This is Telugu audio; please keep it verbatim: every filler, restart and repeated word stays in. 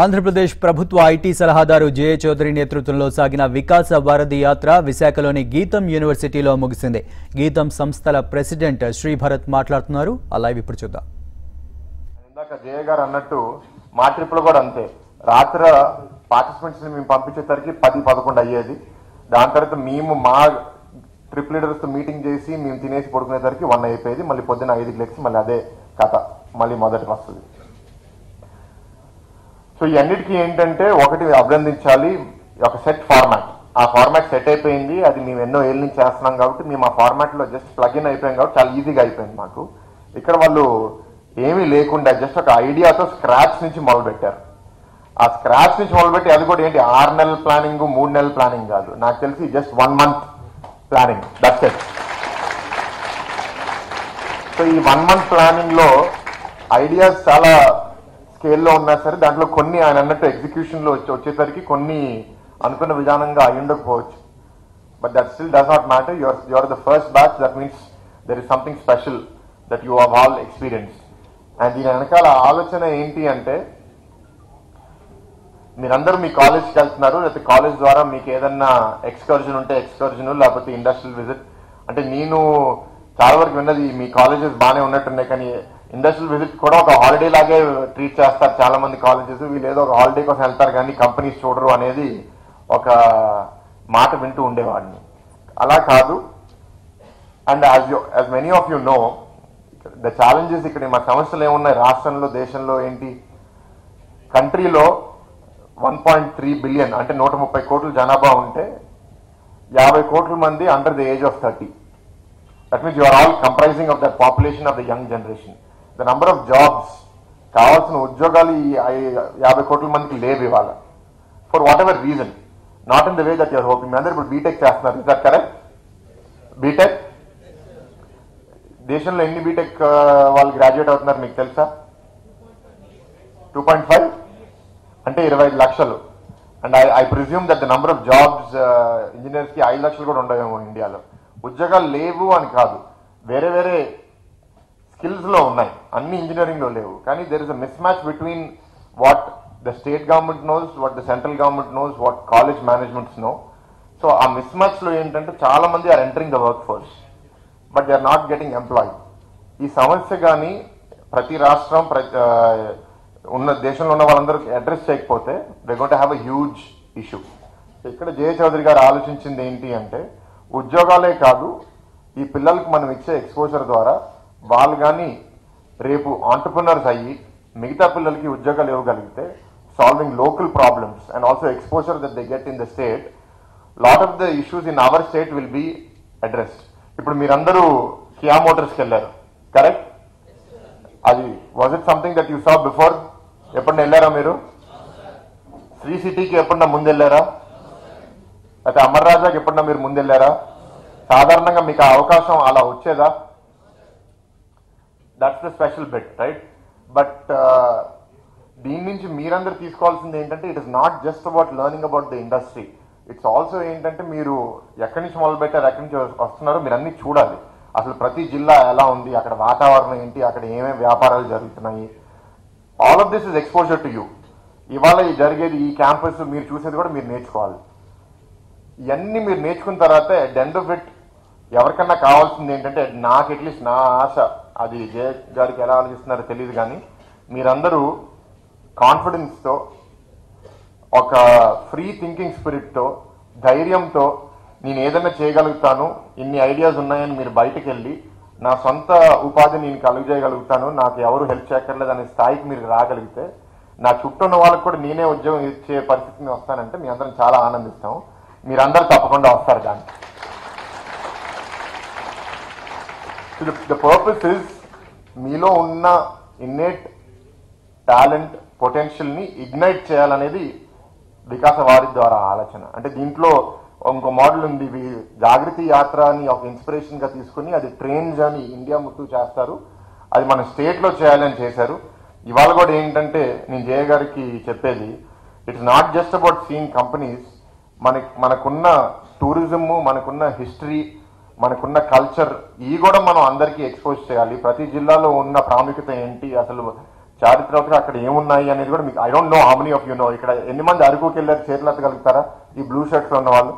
ఆంధ్రప్రదేశ్ ప్రభుత్వ ఐటీ సలహాదారు జే చౌదరి నేతృత్వంలో సాగిన వికాస వారధి యాత్ర విశాఖలోని గీతం యూనివర్సిటీలో ముగిసింది. గీతం సంస్థల ప్రెసిడెంట్ శ్రీ భరత్ మాట్లాడుతున్నారు. అలా ఇప్పుడు చూద్దాం. ఇందాక జయ గారు అన్నట్టు మా ట్రిప్లు కూడా అంతే. రాత్రి పార్టిసిపెంట్స్ మేము పంపించేసరికి పది పదకొండు అయ్యేది. దాని తర్వాత మేము మా ట్రిప్ లీడర్స్ తో మీటింగ్ చేసి మేము తినేసి పడుకునేసరికి వన్ అయిపోయేది. మళ్ళీ పొద్దున ఐదుకి లెక్స్ మళ్ళీ అదే కథ, మళ్ళీ మొదటికి వస్తుంది. సో ఈ అన్నిటికీ ఏంటంటే ఒకటి అభినందించాలి, ఒక సెట్ ఫార్మాట్. ఆ ఫార్మాట్ సెట్ అయిపోయింది, అది మేము ఎన్నో ఏళ్ళ నుంచి చేస్తున్నాం కాబట్టి మేము ఆ ఫార్మాట్లో జస్ట్ ప్లగిన్ అయిపోయాం కాబట్టి చాలా ఈజీగా అయిపోయింది మాకు. ఇక్కడ వాళ్ళు ఏమీ లేకుండా జస్ట్ ఒక ఐడియాతో స్క్రాచ్ నుంచి మొదలుపెట్టారు. ఆ స్క్రాచ్ నుంచి మొదలుపెట్టి అది కూడా ఏంటి ఆరు నెలల ప్లానింగ్, మూడు నెలల ప్లానింగ్ కాదు, నాకు తెలిసి just one month planning, that's it. So ఈ వన్ మంత్ ప్లానింగ్లో ఐడియాస్ చాలా స్కేల్లో ఉన్నా సరే దాంట్లో కొన్ని ఆయన అన్నట్టు ఎగ్జిక్యూషన్లో వచ్చి వచ్చేసరికి కొన్ని అనుకున్న విధానంగా అయి ఉండకపోవచ్చు. But that still does not matter. Your your the first batch, that means there is something special that you have all experience. And దీని వెనకాల ఆలోచన ఏంటి అంటే మీరందరూ మీ కాలేజ్కి వెళ్తున్నారు, లేకపోతే కాలేజ్ ద్వారా మీకు ఏదన్నా ఎక్స్కర్జన్ ఉంటే ఎక్స్కర్జను, లేకపోతే ఇండస్ట్రియల్ విజిట్. అంటే నేను చాలా వరకు విన్నది మీ కాలేజెస్ బాగానే ఉన్నట్టున్నాయి, కానీ ఇండస్ట్రియల్ విజిట్ కూడా ఒక హాలిడే లాగే ట్రీట్ చేస్తారు చాలా మంది కాలేజెస్. వీళ్ళు ఏదో ఒక హాలిడే కోసం వెళ్తారు కానీ కంపెనీస్ చూడరు అనేది ఒక మాట వింటూ ఉండేవాడిని. అలా కాదు. And as you as many of you know the challenges, ఇక్కడ మా సమస్యలు ఏమున్నాయి రాష్ట్రంలో, దేశంలో ఏంటి, కంట్రీలో వన్ పాయింట్ త్రీ బిలియన్ అంటే నూట ముప్పై కోట్ల జనాభా ఉంటే యాభై కోట్ల మంది under the age of thirty. That means you are all comprising of the population of the young generation. The number of jobs, కావాల్సిన ఉద్యోగాలు యాభై కోట్ల మందికి లేవు ఇవాళ, for whatever reason, not in the way that you're hoping. అందరూ ఇప్పుడు బీటెక్ చేస్తున్నారు, ఇస్ దట్ కరెక్ట్? బీటెక్ దేశంలో ఎన్ని బీటెక్ వాళ్ళు గ్రాడ్యుయేట్ అవుతున్నారు మీకు తెలుసా? టూ పాయింట్ ఫైవ్ అంటే ఇరవై ఐదు లక్షలు. And I I presume that the number of jobs ఇంజనీర్స్కి ఐదు లక్షలు కూడా ఉండవేమో ఇండియాలో. ఉద్యోగాలు లేవు అని కాదు, వేరే వేరే స్కిల్స్లో ఉన్నాయి, అన్ని ఇంజనీరింగ్లో లేవు. కానీ there is a mismatch between what the state government knows, what the central government knows, what college managements know. So ఆ మిస్ మ్యాచ్లో ఏంటంటే చాలా మంది are entering the work force but they are not getting employ. ఈ సమస్య కానీ ప్రతి రాష్ట్రం ప్రతి ఉన్న దేశంలో ఉన్న వాళ్ళందరూ అడ్రస్ చేయకపోతే they got have a huge issue. ఇక్కడ జయ చౌదరి గారు ఆలోచించింది ఏంటి అంటే ఉద్యోగాలే కాదు, ఈ పిల్లలకు మనం ఇచ్చే ఎక్స్పోజర్ ద్వారా వాళ్ళు కానీ రేపు ఆంటర్ప్రినర్స్ అయ్యి మిగతా పిల్లలకి ఉద్యోగాలు ఇవ్వగలిగితే, solving local problems and also exposure that they get in the state, lot of the issues in our state will be addressed. ఇప్పుడు మీరందరూ కియా మోటార్స్కి వెళ్ళారు, కరెక్ట్? అది was it something that you saw before? ఎప్పుడన్నా వెళ్ళారా మీరు? శ్రీ సిటీకి ఎప్పుడన్నా ముందు వెళ్ళారా? అయితే అమర్ రాజాకి ఎప్పుడన్నా మీరు ముందు వెళ్ళారా? సాధారణంగా మీకు ఆ అవకాశం అలా వచ్చేదా? That's the special bit, right? But దీని నుంచి మీరందరూ తీసుకోవాల్సింది ఏంటంటే it is not just about learning about the industry, it's also ఏంటంటే మీరు ఎక్కడి నుంచి మొదలుపెట్టారు, ఎక్కడి నుంచి వస్తున్నారో మీరు అన్నీ చూడాలి. అసలు ప్రతి జిల్లా ఎలా ఉంది, అక్కడ వాతావరణం ఏంటి, అక్కడ ఏమేమి వ్యాపారాలు జరుగుతున్నాయి, all of this is exposure to you. ఇవాళ జరిగేది ఈ క్యాంపస్ మీరు చూసేది కూడా మీరు నేర్చుకోవాలి. ఇవన్నీ మీరు నేర్చుకున్న తర్వాత at the end of it ఎవరికన్నా కావాల్సింది ఏంటంటే, నాకు అట్లీస్ట్ నా ఆశ, అది జయ గారికి ఎలా ఆలోచిస్తున్నారో తెలియదు కానీ మీరందరూ కాన్ఫిడెన్స్తో, ఒక ఫ్రీ థింకింగ్ స్పిరిట్తో, ధైర్యంతో నేను ఏదైనా చేయగలుగుతాను, ఇన్ని ఐడియాస్ ఉన్నాయని మీరు బయటకు వెళ్ళి నా సొంత ఉపాధి నేను కలుగజేయగలుగుతాను, నాకు ఎవరు హెల్ప్ చేయక్కర్లేదు అనే స్థాయికి మీరు రాగలిగితే, నా చుట్టూ ఉన్న వాళ్ళకి కూడా నేనే ఉద్యోగం ఇచ్చే పరిస్థితిని వస్తానంటే మీ అందరం చాలా ఆనందిస్తాం. మీరందరూ తప్పకుండా వస్తారు దానికి. ద పర్పస్ ఇస్ మీలో ఉన్న ఇన్నేట్ టాలెంట్, పొటెన్షియల్ని ఇగ్నైట్ చేయాలనేది వికాస వారి ద్వారా ఆలోచన. అంటే దీంట్లో ఇంకో మోడల్ ఉంది, జాగృతి యాత్రని ఒక ఇన్స్పిరేషన్గా తీసుకుని అది ట్రైన్ జర్నీ ఇండియా ముట్టు చేస్తారు, అది మన స్టేట్లో చేయాలని చేశారు. ఇవాళ కూడా ఏంటంటే నేను జయ గారికి చెప్పేది it's not just about seeing companies. మనకి మనకున్న టూరిజము, మనకున్న హిస్టరీ, మనకున్న కల్చర్, ఇవి కూడా మనం అందరికీ ఎక్స్పోజ్ చేయాలి. ప్రతి జిల్లాలో ఉన్న ప్రాముఖ్యత ఏంటి, అసలు చారిత్రక అక్కడ ఏమున్నాయి అనేది కూడా మీకు I don't know how many of you know. ఇక్కడ ఎన్ని మంది అరకుకి వెళ్ళారు, చేతులు ఎత్తగలుగుతారా ఈ బ్లూ షర్ట్స్ ఉన్న వాళ్ళు?